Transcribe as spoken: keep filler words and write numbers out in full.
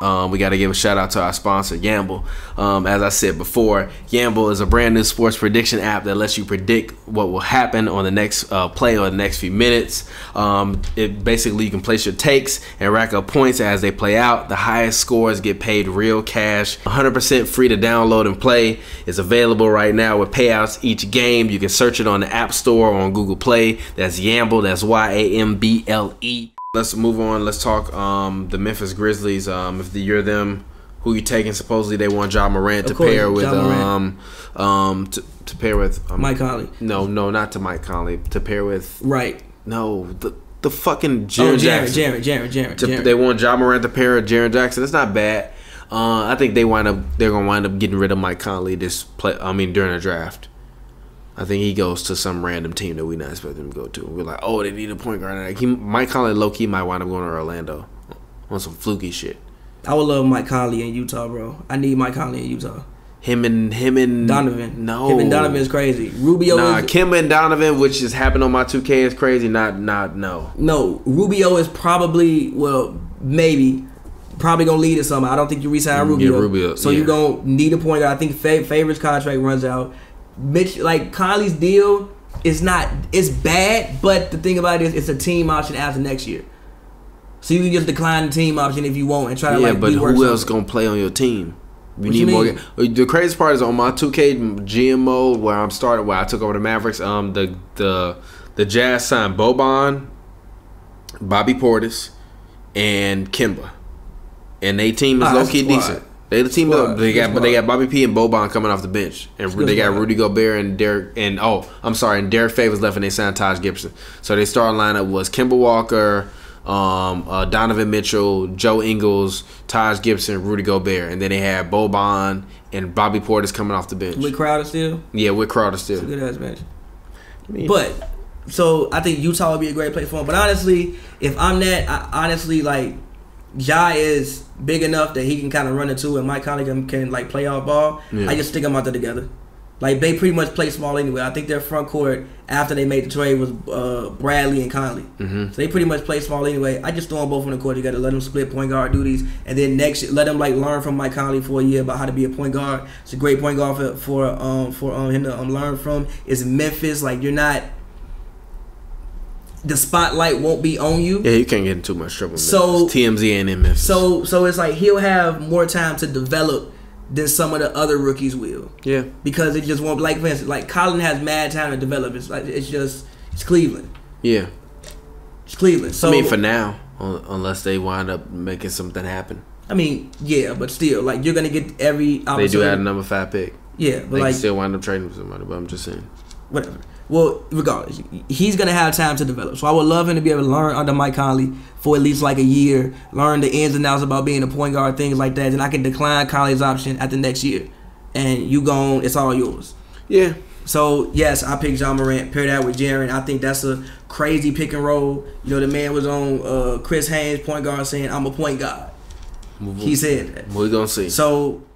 Um, we got to give a shout out to our sponsor, Yamble. Um, as I said before, Yamble is a brand new sports prediction app that lets you predict what will happen on the next uh, play or the next few minutes. Um, it basically, you can place your takes and rack up points as they play out. The highest scores get paid real cash. one hundred percent free to download and play. It's available right now with payouts each game. You can search it on the App Store or on Google Play. That's Yamble. That's Y A M B L E. Let's move on. Let's talk um, the Memphis Grizzlies. Um, if the, you're them, who you taking? Supposedly they want Ja Morant to course, pair with ja um, um to, to pair with um, Mike Conley. No, no, not to Mike Conley. To pair with right. No, the the fucking Jaren oh, Jackson. Jaren, Jaren, Jaren, to, Jaren. They want Ja Morant to pair with Jaren Jackson. It's not bad. Uh, I think they wind up. They're gonna wind up getting rid of Mike Conley this play. I mean during the draft. I think he goes to some random team that we not expecting him to go to. We're like, oh, they need a point guard. Like he, Mike Conley, low key might wind up going to Orlando on some fluky shit. I would love Mike Conley in Utah, bro. I need Mike Conley in Utah. Him and him and Donovan. No, him and Donovan is crazy. Rubio. Nah, is, Kemba and Donovan, which just happened on my two K, is crazy. Not, not, no. No, Rubio is probably well, maybe. Probably gonna lead to something. I don't think you resign Rubio. Yeah, Rubio. So yeah. You're gonna need a point guard. I think Fav Favors contract runs out. Mitch, like Conley's deal is not, it's bad, but the thing about it is it's a team option after next year, so you can just decline the team option if you want and try to yeah, like but who something. Else gonna play on your team? We need you more. The craziest part is on my two K G M mode where I'm started, where I took over the Mavericks. Um, the the the Jazz signed Boban, Bobby Portis, and Kemba, and they team is oh, low key decent. They the team up. They got, but they got Bobby P and Boban coming off the bench, and they got Rudy Gobert and Derek and oh, I'm sorry, and Derek Favors left, and they signed Taj Gibson. So their starting lineup was Kemba Walker, um, uh, Donovan Mitchell, Joe Ingles, Taj Gibson, Rudy Gobert, and then they had Boban and Bobby Portis coming off the bench. With Crowder still, yeah, with Crowder still. It's a good ass bench. But so I think Utah would be a great place for him. But honestly, if I'm that, I honestly like. Ja is big enough that he can kind of run it too, and Mike Conley can, can like play off ball. Yeah. I just stick them out there together. Like they pretty much play small anyway. I think their front court after they made the trade was uh, Bradley and Conley, mm-hmm. so they pretty much play small anyway. I just throw them both on the court together, let them split point guard duties, and then next let them like learn from Mike Conley for a year about how to be a point guard. It's a great point guard for for um for um him to um, learn from. It's Memphis, like you're not. The spotlight won't be on you. Yeah, you can't get in too much trouble. So T M Z ain't in Memphis. So so it's like he'll have more time to develop than some of the other rookies will. Yeah, because it just won't. Like for instance, like Colin has mad time to develop. It's like it's just it's Cleveland. Yeah, it's Cleveland. So I mean, for now, unless they wind up making something happen. I mean, yeah, but still, like you're gonna get every opportunity. They do have a number five pick. Yeah, but they like can still wind up trading for somebody. But I'm just saying, whatever. Well, regardless, he's going to have time to develop. So I would love him to be able to learn under Mike Conley for at least like a year, learn the ins and outs about being a point guard, things like that. Then I can decline Conley's option at the next year. And you gone, it's all yours. Yeah. So, yes, I picked Ja Morant, paired that with Jaren. I think that's a crazy pick and roll. You know, the man was on uh, Chris Haynes, point guard, saying, I'm a point guard. He said that. We're going to see. So